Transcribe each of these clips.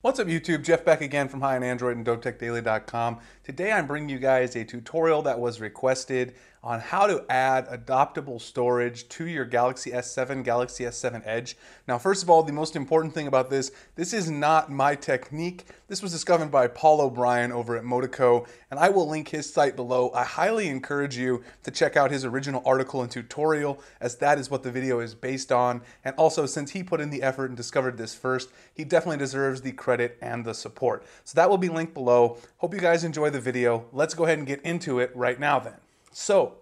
What's up YouTube, Jeff Beck again from High on Android and DopeTechDaily.com. Today I'm bringing you guys a tutorial that was requested on how to add adaptable storage to your Galaxy S7, Galaxy S7 Edge. Now first of all, the most important thing about this is not my technique. This was discovered by Paul O'Brien over at Modaco, and I will link his site below. I highly encourage you to check out his original article and tutorial, as that is what the video is based on. And also, since he put in the effort and discovered this first, he definitely deserves the credit and the support. So that will be linked below. Hope you guys enjoy the video. Let's go ahead and get into it right now then. So,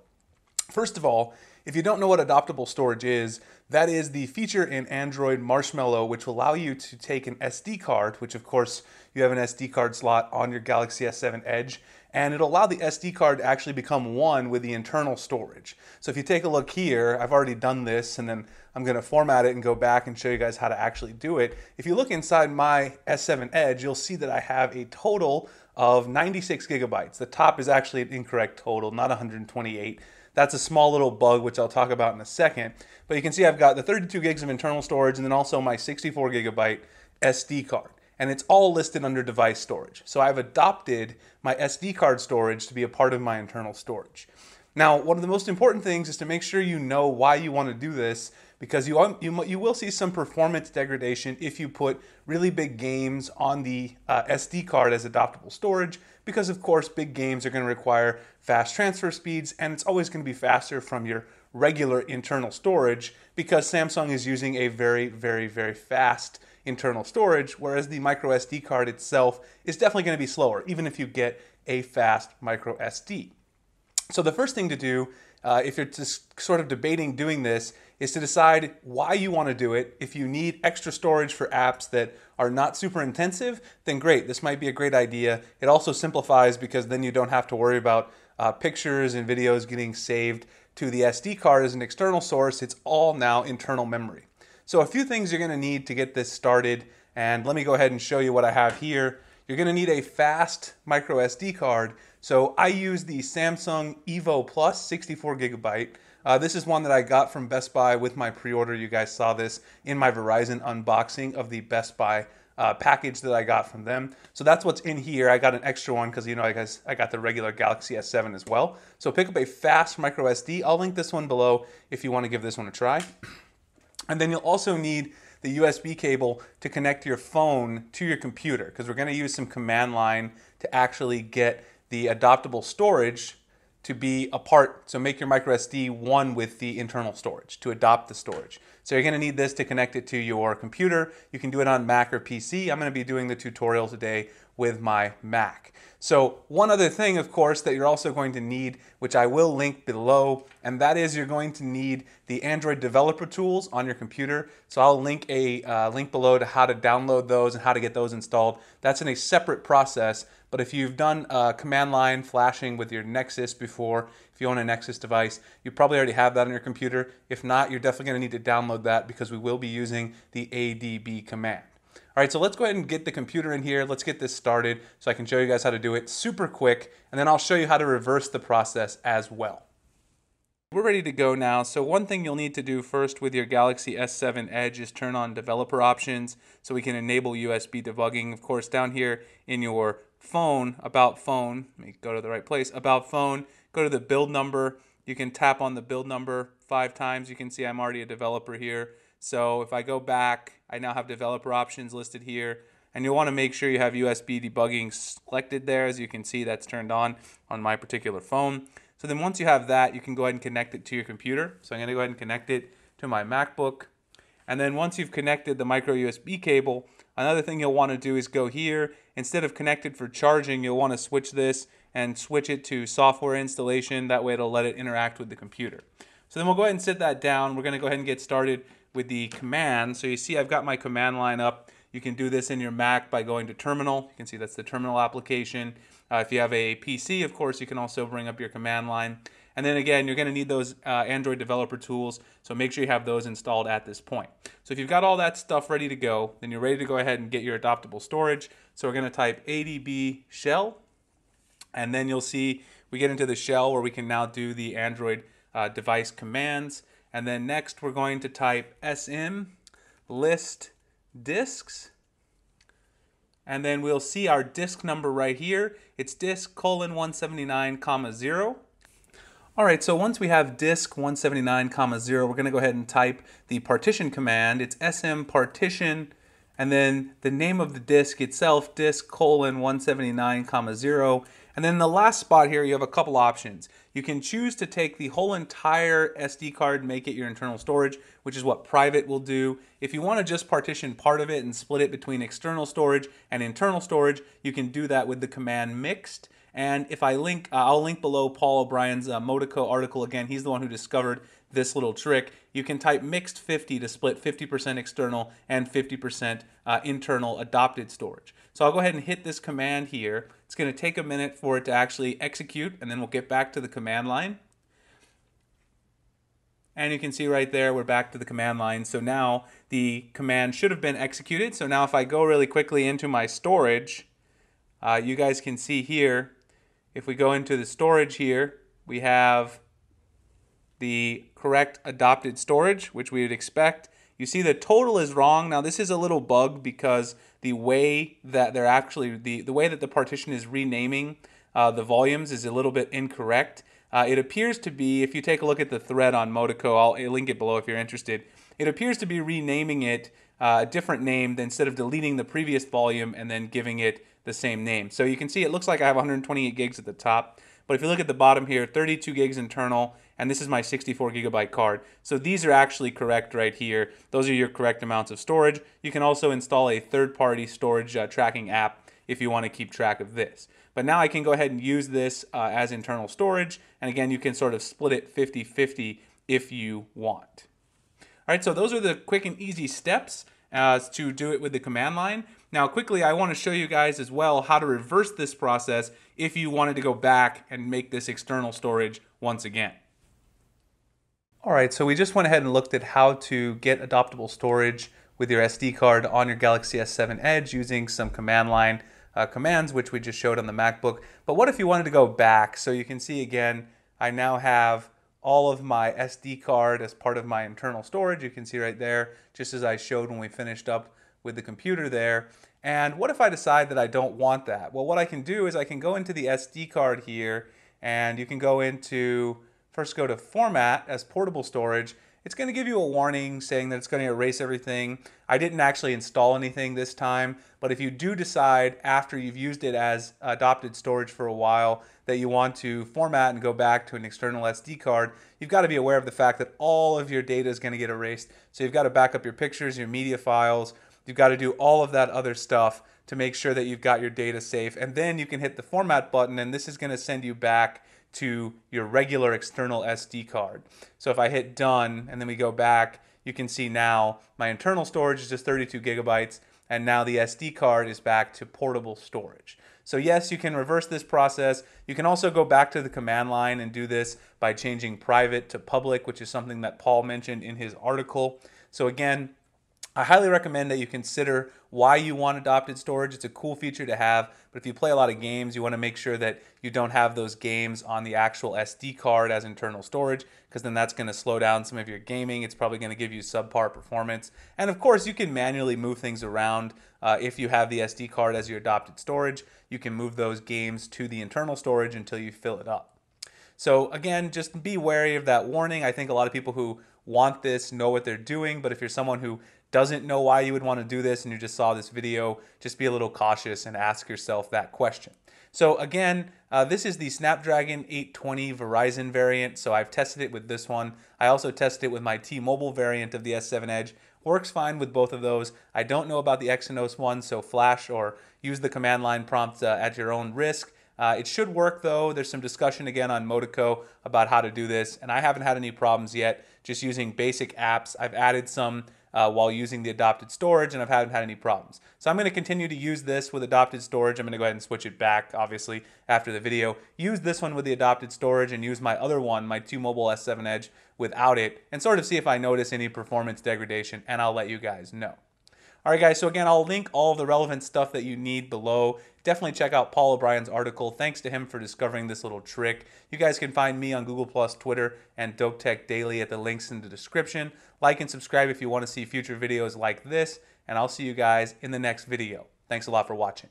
first of all, if you don't know what adaptable storage is, that is the feature in Android Marshmallow which will allow you to take an SD card, which of course you have an SD card slot on your Galaxy S7 Edge, and it'll allow the SD card to actually become one with the internal storage. So if you take a look here, I've already done this, and then I'm gonna format it and go back and show you guys how to actually do it. If you look inside my S7 Edge, you'll see that I have a total of 96 gigabytes. The top is actually an incorrect total, not 128. That's a small little bug, which I'll talk about in a second. But you can see I've got the 32 gigs of internal storage and then also my 64 gigabyte SD card. And it's all listed under device storage. So I've adopted my SD card storage to be a part of my internal storage. Now, one of the most important things is to make sure you know why you want to do this, because you will see some performance degradation if you put really big games on the SD card as adaptable storage, because of course big games are going to require fast transfer speeds, and it's always going to be faster from your regular internal storage because Samsung is using a very, very, very fast internal storage, whereas the micro SD card itself is definitely going to be slower, even if you get a fast micro SD. So the first thing to do, if you're just sort of debating doing this, is to decide why you want to do it. If you need extra storage for apps that are not super intensive, then great, this might be a great idea. It also simplifies because then you don't have to worry about pictures and videos getting saved to the SD card as an external source. It's all now internal memory. So a few things you're going to need to get this started, and let me go ahead and show you what I have here. You're going to need a fast micro SD card. So I use the Samsung Evo Plus 64 gigabyte. This is one that I got from Best Buy with my pre-order. You guys saw this in my Verizon unboxing of the Best Buy package that I got from them. So that's what's in here. I got an extra one because, you know, I got the regular Galaxy S7 as well. So pick up a fast micro SD. I'll link this one below if you want to give this one a try. And then you'll also need the USB cable to connect your phone to your computer, because we're going to use some command line to actually get the adaptable storage to be a part. So make your microSD one with the internal storage to adopt the storage. So you're going to need this to connect it to your computer. You can do it on Mac or PC. I'm going to be doing the tutorial today with my Mac. So one other thing, of course, that you're also going to need, which I will link below, and that is you're going to need the Android developer tools on your computer. So I'll link a link below to how to download those and how to get those installed. That's in a separate process, but if you've done command line flashing with your Nexus before, if you own a Nexus device, you probably already have that on your computer. If not, you're definitely going to need to download that because we will be using the ADB command. All right, so let's go ahead and get the computer in here. Let's get this started so I can show you guys how to do it super quick, and then I'll show you how to reverse the process as well. We're ready to go now. So one thing you'll need to do first with your Galaxy S7 Edge is turn on developer options so we can enable USB debugging. Of course, down here in your phone, about phone, let me go to the right place, about phone, go to the build number. You can tap on the build number 5 times. You can see I'm already a developer here. So if I go back, I now have developer options listed here, and you'll want to make sure you have USB debugging selected there. As you can see, that's turned on my particular phone. So then once you have that, you can go ahead and connect it to your computer. So I'm going to go ahead and connect it to my MacBook. And then once you've connected the micro USB cable, another thing you'll want to do is go here. Instead of connected for charging, you'll want to switch this and switch it to software installation. That way it'll let it interact with the computer. So then we'll go ahead and sit that down. We're going to go ahead and get started with the command. So you see I've got my command line up. You can do this in your Mac by going to terminal. You can see that's the terminal application. If you have a PC, of course, you can also bring up your command line. And then again, you're going to need those Android developer tools, so make sure you have those installed at this point. So if you've got all that stuff ready to go, then you're ready to go ahead and get your adaptable storage. So we're going to type ADB shell, and then you'll see we get into the shell where we can now do the Android device commands. And then next, we're going to type sm list disks. and then we'll see our disk number right here. It's disk:179,0. All right, so once we have disk:179,0, we're gonna go ahead and type the partition command. It's SM partition, and then the name of the disk itself, disk:179,0. And then in the last spot here, you have a couple options. You can choose to take the whole entire SD card and make it your internal storage, which is what private will do. If you want to just partition part of it and split it between external storage and internal storage, you can do that with the command mixed. And if I link, I'll link below Paul O'Brien's Modaco article again. He's the one who discovered this little trick. You can type mixed 50 to split 50% external and 50% internal adopted storage. So I'll go ahead and hit this command here. It's going to take a minute for it to actually execute, and then we'll get back to the command line. And you can see right there, we're back to the command line. So now the command should have been executed. So now if I go really quickly into my storage, you guys can see here, if we go into the storage here, we have the correct adopted storage, which we would expect. You see the total is wrong. Now this is a little bug because the way that they're actually, the way that the partition is renaming the volumes is a little bit incorrect. It appears to be, if you take a look at the thread on Modaco, I'll link it below if you're interested, it appears to be renaming it a different name instead of deleting the previous volume and then giving it the same name. So you can see it looks like I have 128 gigs at the top, but if you look at the bottom here, 32 gigs internal, and this is my 64 gigabyte card. So these are actually correct right here. Those are your correct amounts of storage. You can also install a third-party storage tracking app if you want to keep track of this. But now I can go ahead and use this as internal storage. And again, you can sort of split it 50-50 if you want. All right, so those are the quick and easy steps to do it with the command line. Now quickly, I want to show you guys as well how to reverse this process if you wanted to go back and make this external storage once again. All right, so we just went ahead and looked at how to get adoptable storage with your SD card on your Galaxy S7 Edge using some command line commands, which we just showed on the MacBook. But what if you wanted to go back? So you can see again, I now have all of my SD card as part of my internal storage. You can see right there, just as I showed when we finished up with the computer there. And what if I decide that I don't want that? Well, what I can do is I can go into the SD card here, and you can go into, first go to Format as Portable Storage. It's going to give you a warning saying that it's going to erase everything. I didn't actually install anything this time, but if you do decide after you've used it as adopted storage for a while that you want to format and go back to an external SD card, you've got to be aware of the fact that all of your data is going to get erased. So you've got to back up your pictures, your media files. You've got to do all of that other stuff to make sure that you've got your data safe. And then you can hit the Format button, and this is going to send you back to your regular external SD card. So if I hit done and then we go back, you can see now my internal storage is just 32 gigabytes and now the SD card is back to portable storage. So yes, you can reverse this process. You can also go back to the command line and do this by changing private to public, which is something that Paul mentioned in his article. So again, I highly recommend that you consider why you want adopted storage. It's a cool feature to have, but if you play a lot of games, you want to make sure that you don't have those games on the actual SD card as internal storage, because then that's going to slow down some of your gaming. It's probably going to give you subpar performance. And of course, you can manually move things around. If you have the SD card as your adopted storage, you can move those games to the internal storage until you fill it up. So again, just be wary of that warning. I think a lot of people who want this know what they're doing, but if you're someone who doesn't know why you would want to do this and you just saw this video, just be a little cautious and ask yourself that question. So again, this is the Snapdragon 820 Verizon variant, so I've tested it with this one. I also tested it with my T-Mobile variant of the S7 Edge. Works fine with both of those. I don't know about the Exynos one, so flash or use the command line prompt at your own risk. It should work though. There's some discussion again on Modaco about how to do this, and I haven't had any problems yet just using basic apps. I've added some while using the adopted storage, and I haven't had any problems. So I'm going to continue to use this with adopted storage. I'm going to go ahead and switch it back, obviously, after the video. Use this one with the adopted storage and use my other one, my T-Mobile S7 Edge, without it, and sort of see if I notice any performance degradation, and I'll let you guys know. All right, guys, so again, I'll link all of the relevant stuff that you need below. Definitely check out Paul O'Brien's article. Thanks to him for discovering this little trick. You guys can find me on Google+, Twitter, and Dope Tech Daily at the links in the description. Like and subscribe if you want to see future videos like this, and I'll see you guys in the next video. Thanks a lot for watching.